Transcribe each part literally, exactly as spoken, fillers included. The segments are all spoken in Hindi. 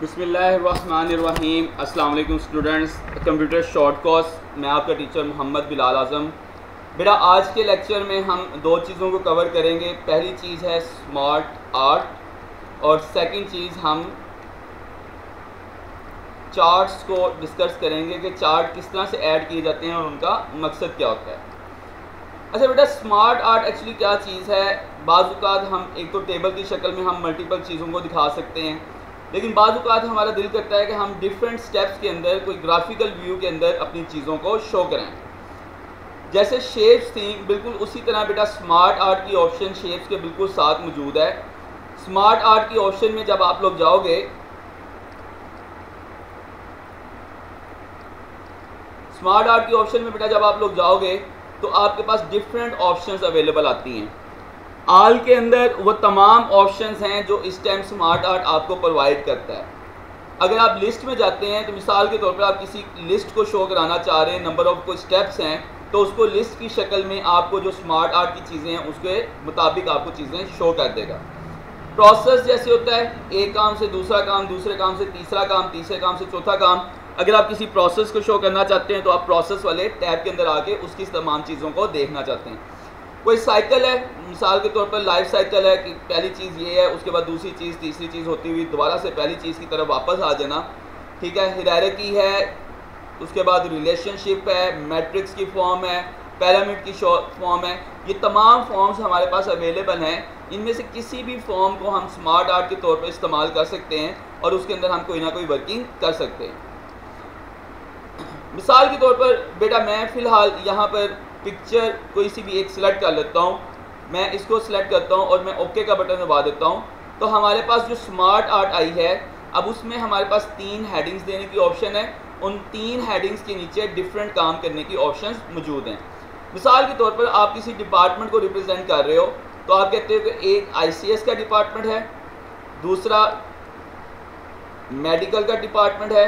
बिस्मिल्लाहिर्रहमानिर्रहीम। अस्सलाम वालेकुम स्टूडेंट्स, कंप्यूटर शॉर्ट कोर्स, मैं आपका टीचर मोहम्मद बिलाल आज़म। बेटा आज के लेक्चर में हम दो चीज़ों को कवर करेंगे। पहली चीज़ है स्मार्ट आर्ट और सेकंड चीज़ हम चार्ट्स को डिस्कस करेंगे कि चार्ट किस तरह से ऐड किए जाते हैं और उनका मकसद क्या होता है। अच्छा बेटा, स्मार्ट आर्ट एक्चुअली क्या चीज़ है? बाज़ात हम एक तो टेबल की शक्ल में हम मल्टीपल चीज़ों को दिखा सकते हैं, लेकिन बाज़ औक़ात हमारा दिल करता है कि हम डिफरेंट स्टेप्स के अंदर कोई ग्राफिकल व्यू के अंदर अपनी चीज़ों को शो करें। जैसे शेप्स थी, बिल्कुल उसी तरह बेटा स्मार्ट आर्ट की ऑप्शन शेप्स के बिल्कुल साथ मौजूद है। स्मार्ट आर्ट की ऑप्शन में जब आप लोग जाओगे, स्मार्ट आर्ट की ऑप्शन में बेटा जब आप लोग जाओगे तो आपके पास डिफरेंट ऑप्शंस अवेलेबल आती हैं। आल के अंदर वो तमाम ऑप्शंस हैं जो इस टाइम स्मार्ट आर्ट आपको प्रोवाइड करता है। अगर आप लिस्ट में जाते हैं तो मिसाल के तौर पर आप किसी लिस्ट को शो कराना चाह रहे हैं, नंबर ऑफ कोई स्टेप्स हैं, तो उसको लिस्ट की शक्ल में आपको जो स्मार्ट आर्ट की चीज़ें हैं उसके मुताबिक आपको चीज़ें शो कर देगा। प्रोसेस जैसे होता है, एक काम से दूसरा काम, दूसरे काम से तीसरा काम, तीसरे काम से चौथा काम। अगर आप किसी प्रोसेस को शो करना चाहते हैं तो आप प्रोसेस वाले टैब के अंदर आके उसकी तमाम चीज़ों को देखना चाहते हैं। कोई साइकिल है, मिसाल के तौर पर लाइफ साइकिल है कि पहली चीज़ ये है, उसके बाद दूसरी चीज़, तीसरी चीज़ होती हुई दोबारा से पहली चीज़ की तरफ वापस आ जाना, ठीक है। हायरार्की है, उसके बाद रिलेशनशिप है, मैट्रिक्स की फॉर्म है, पिरामिड की फॉर्म है। ये तमाम फॉर्म्स हमारे पास अवेलेबल हैं। इनमें से किसी भी फॉर्म को हम स्मार्ट आर्ट के तौर पर इस्तेमाल कर सकते हैं और उसके अंदर हम कोई ना कोई वर्किंग कर सकते हैं। मिसाल के तौर पर बेटा मैं फ़िलहाल यहाँ पर पिक्चर कोई सी भी एक सिलेक्ट कर लेता हूँ, मैं इसको सिलेक्ट करता हूँ और मैं ओके का बटन दबा देता हूँ। तो हमारे पास जो स्मार्ट आर्ट आई है, अब उसमें हमारे पास तीन हेडिंग्स देने की ऑप्शन है। उन तीन हेडिंग्स के नीचे डिफरेंट काम करने की ऑप्शंस मौजूद हैं। मिसाल के तौर पर आप किसी डिपार्टमेंट को रिप्रेजेंट कर रहे हो तो आप कहते हो कि एक आई सी एस का डिपार्टमेंट है, दूसरा मेडिकल का डिपार्टमेंट है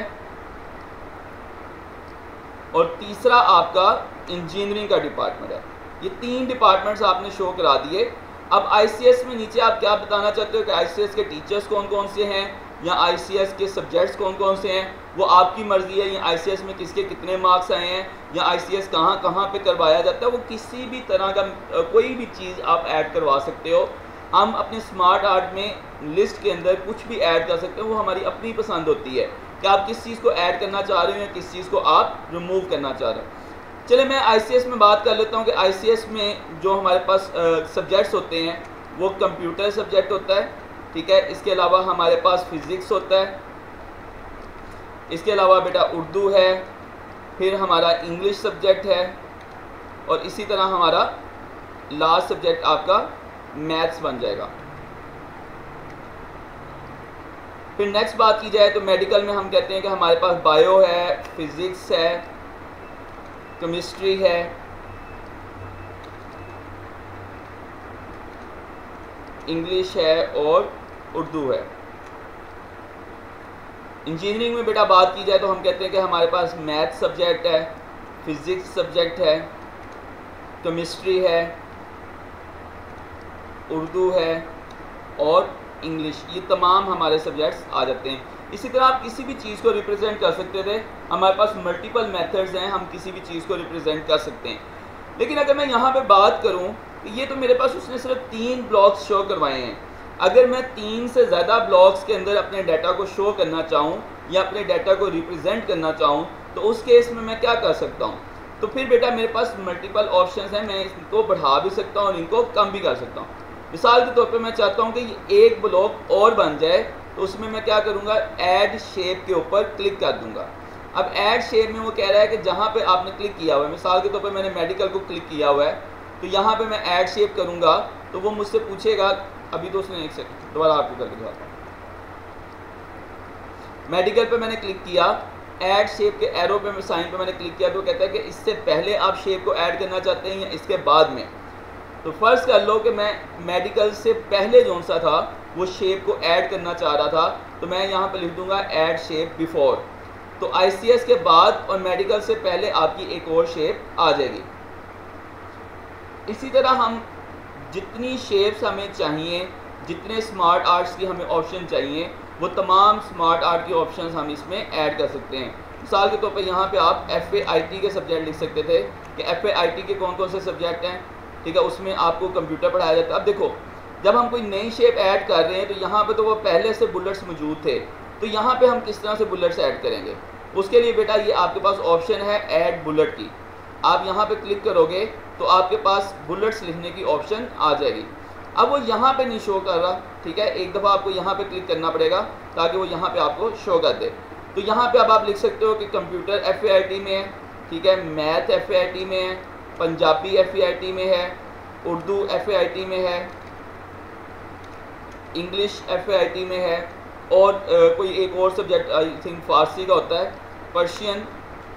और तीसरा आपका इंजीनियरिंग का डिपार्टमेंट है। ये तीन डिपार्टमेंट्स आपने शो करा दिए। अब आई सी एस में नीचे आप क्या बताना चाहते हो कि आई सी एस के टीचर्स कौन कौन से हैं या आई सी एस के सब्जेक्ट्स कौन कौन से हैं, वो आपकी मर्ज़ी है। या आई सी एस में किसके कितने मार्क्स आए हैं या आई सी एस कहाँ कहाँ पे करवाया जाता है, वो किसी भी तरह का कोई भी चीज़ आप ऐड करवा सकते हो। हम अपने स्मार्ट आर्ट में लिस्ट के अंदर कुछ भी ऐड कर सकते हैं, वो हमारी अपनी पसंद होती है कि आप किस चीज़ को ऐड करना चाह रहे हो या किस चीज़ को आप रिमूव करना चाह रहे हो। चले मैं आई सी एस में बात कर लेता हूँ कि आई सी एस में जो हमारे पास सब्जेक्ट्स होते हैं वो कंप्यूटर सब्जेक्ट होता है, ठीक है। इसके अलावा हमारे पास फिज़िक्स होता है, इसके अलावा बेटा उर्दू है, फिर हमारा इंग्लिश सब्जेक्ट है और इसी तरह हमारा लास्ट सब्जेक्ट आपका मैथ्स बन जाएगा। फिर नेक्स्ट बात की जाए तो मेडिकल में हम कहते हैं कि हमारे पास बायो है, फिज़िक्स है, केमिस्ट्री है, इंग्लिश है और उर्दू है। इंजीनियरिंग में बेटा बात की जाए तो हम कहते हैं कि हमारे पास मैथ सब्जेक्ट है, फिज़िक्स सब्जेक्ट है, केमिस्ट्री है, उर्दू है और इंग्लिश। ये तमाम हमारे सब्जेक्ट्स आ जाते हैं। इसी तरह आप किसी भी चीज़ को रिप्रेजेंट कर सकते थे। हमारे पास मल्टीपल मेथड्स हैं, हम किसी भी चीज़ को रिप्रेजेंट कर सकते हैं। लेकिन अगर मैं यहाँ पे बात करूँ तो ये तो मेरे पास उसने सिर्फ तीन ब्लॉक्स शो करवाए हैं। अगर मैं तीन से ज़्यादा ब्लॉक्स के अंदर अपने डाटा को शो करना चाहूँ या अपने डाटा को रिप्रेजेंट करना चाहूँ तो उस केस में मैं क्या कर सकता हूँ? तो फिर बेटा मेरे पास मल्टीपल ऑप्शन हैं, मैं इनको बढ़ा भी सकता हूँ और इनको कम भी कर सकता हूँ। मिसाल के तौर पर मैं चाहता हूँ कि एक ब्लॉक और बन जाए, तो उसमें मैं क्या करूँगा, ऐड शेप के ऊपर क्लिक कर दूँगा। अब ऐड शेप में वो कह रहा है कि जहाँ पे आपने क्लिक किया हुआ है, मिसाल के तौर पे मैंने मेडिकल को क्लिक किया हुआ है, तो यहाँ पे मैं ऐड शेप करूँगा तो वो मुझसे पूछेगा, अभी तो उसने एक सेकंड दोबारा आपको करके दिखाता हूँ। मेडिकल पे मैंने क्लिक किया, ऐड शेप के एरो पे साइन पे मैंने क्लिक किया तो कहता है कि इससे पहले आप शेप को ऐड करना चाहते हैं या इसके बाद में। तो फर्ज कर लो कि मैं मेडिकल से पहले जो सा था वो शेप को ऐड करना चाह रहा था, तो मैं यहाँ पर लिख दूँगा ऐड शेप बिफोर। तो आई सी एस के बाद और मेडिकल से पहले आपकी एक और शेप आ जाएगी। इसी तरह हम जितनी शेप्स हमें चाहिए जितने स्मार्ट आर्ट्स के हमें ऑप्शन चाहिए वो तमाम स्मार्ट आर्ट के ऑप्शन हम इसमें ऐड कर सकते हैं। मिसाल के तौर पर यहाँ पे आप एफ ए आई टी के सब्जेक्ट लिख सकते थे कि एफ ए आई टी के कौन कौन से सब्जेक्ट हैं, ठीक है, उसमें आपको कंप्यूटर पढ़ाया जाता है। अब देखो जब हम कोई नई शेप ऐड कर रहे हैं तो यहाँ पे तो वो पहले से बुलेट्स मौजूद थे, तो यहाँ पे हम किस तरह से बुलेट्स ऐड करेंगे, उसके लिए बेटा ये आपके पास ऑप्शन है ऐड बुलेट की। आप यहाँ पे क्लिक करोगे तो आपके पास बुलेट्स लिखने की ऑप्शन आ जाएगी। अब वो यहाँ पे नहीं शो कर रहा, ठीक है, एक दफ़ा आपको यहाँ पे क्लिक करना पड़ेगा ताकि वो यहाँ पे आपको शो कर दे। तो यहाँ पे अब आप लिख सकते हो कि computer F A I T में है, ठीक है, math F A I T में है, Punjabi F A I T में है, Urdu F A I T में है, English F A I T में है, और आ, कोई एक और सब्जेक्ट आई थिंक फ़ारसी का होता है, Persian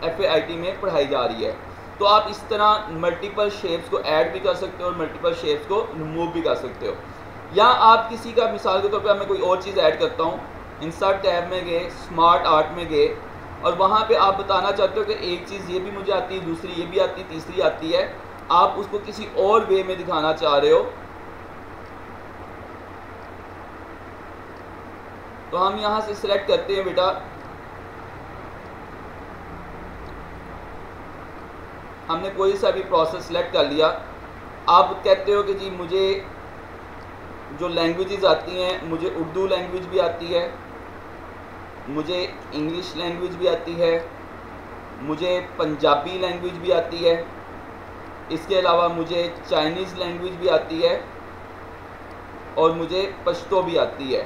F A I T में पढ़ाई जा रही है। तो आप इस तरह मल्टीपल शेप्स को ऐड भी कर सकते हो और मल्टीपल शेप्स को रिमूव भी कर सकते हो। या आप किसी का मिसाल के तौर पर मैं कोई और चीज़ ऐड करता हूँ, इंसर्ट टैब में गए, स्मार्ट आर्ट में गए, और वहाँ पे आप बताना चाहते हो कि एक चीज़ ये भी मुझे आती है, दूसरी ये भी आती है, तीसरी आती है, आप उसको किसी और वे में दिखाना चाह रहे हो, तो हम यहाँ से सिलेक्ट करते हैं बेटा, हमने कोई सा भी प्रोसेस सेलेक्ट कर लिया। आप कहते हो कि जी मुझे जो लैंग्वेजेस आती हैं, मुझे उर्दू लैंग्वेज भी आती है, मुझे इंग्लिश लैंग्वेज भी आती है, मुझे पंजाबी लैंग्वेज भी आती है, इसके अलावा मुझे चाइनीज़ लैंग्वेज भी आती है और मुझे पश्तो भी आती है।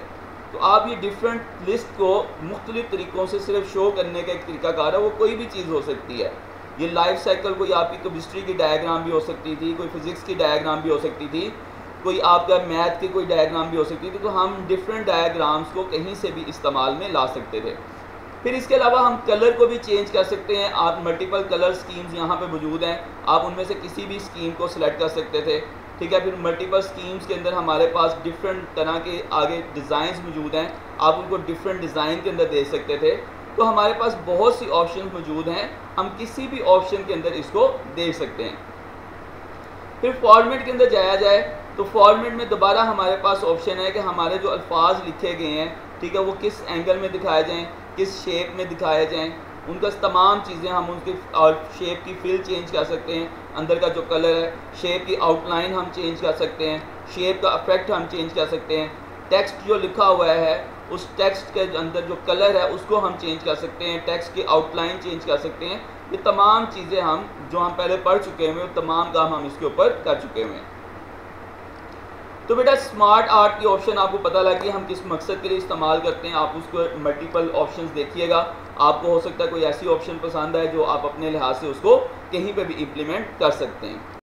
तो आप ये डिफरेंट लिस्ट को मुख्तलिफ़ तरीक़ों से सिर्फ शो करने का एक तरीक़ाकार है, वो कोई भी चीज़ हो सकती है। ये लाइफ साइकिल कोई आपकी केमिस्ट्री की डायग्राम भी हो सकती थी, कोई फिज़िक्स की डायग्राम भी हो सकती थी, कोई आपका मैथ की कोई डायग्राम भी हो सकती थी। तो हम डिफरेंट डायग्राम्स को कहीं से भी इस्तेमाल में ला सकते थे। फिर इसके अलावा हम कलर को भी चेंज कर सकते हैं। आप मल्टीपल कलर स्कीम्स यहाँ पे मौजूद हैं, आप उनमें से किसी भी स्कीम को सिलेक्ट कर सकते थे, ठीक है। फिर मल्टीपल स्कीम्स के अंदर हमारे पास डिफरेंट तरह के आगे डिज़ाइंस मौजूद हैं, आप उनको डिफरेंट डिज़ाइन के अंदर दे सकते थे। तो हमारे पास बहुत सी ऑप्शन मौजूद हैं, हम किसी भी ऑप्शन के अंदर इसको दे सकते हैं। फिर फॉर्मेट के अंदर जाया जाए तो फॉर्मेट में दोबारा हमारे पास ऑप्शन है कि हमारे जो अल्फाज लिखे गए हैं, ठीक है, वो किस एंगल में दिखाए जाएं, किस शेप में दिखाए जाएं, उनका तमाम चीज़ें हम उनकी और शेप की फिल चेंज कर सकते हैं, अंदर का जो कलर है, शेप की आउटलाइन हम चेंज कर सकते हैं, शेप का इफेक्ट हम चेंज कर सकते हैं, टेक्स्ट जो लिखा हुआ है उस टेक्स्ट के अंदर जो कलर है उसको हम चेंज कर सकते हैं, टेक्स्ट की आउटलाइन चेंज कर सकते हैं। ये तमाम चीज़ें हम जो हम पहले पढ़ चुके हुए हैं, तमाम काम हम इसके ऊपर कर चुके हुए हैं। तो बेटा स्मार्ट आर्ट की ऑप्शन आपको पता लगी हम किस मकसद के लिए इस्तेमाल करते हैं। आप उसको मल्टीपल ऑप्शंस देखिएगा, आपको हो सकता है कोई ऐसी ऑप्शन पसंद आए जो आप अपने लिहाज से उसको कहीं पर भी इम्प्लीमेंट कर सकते हैं।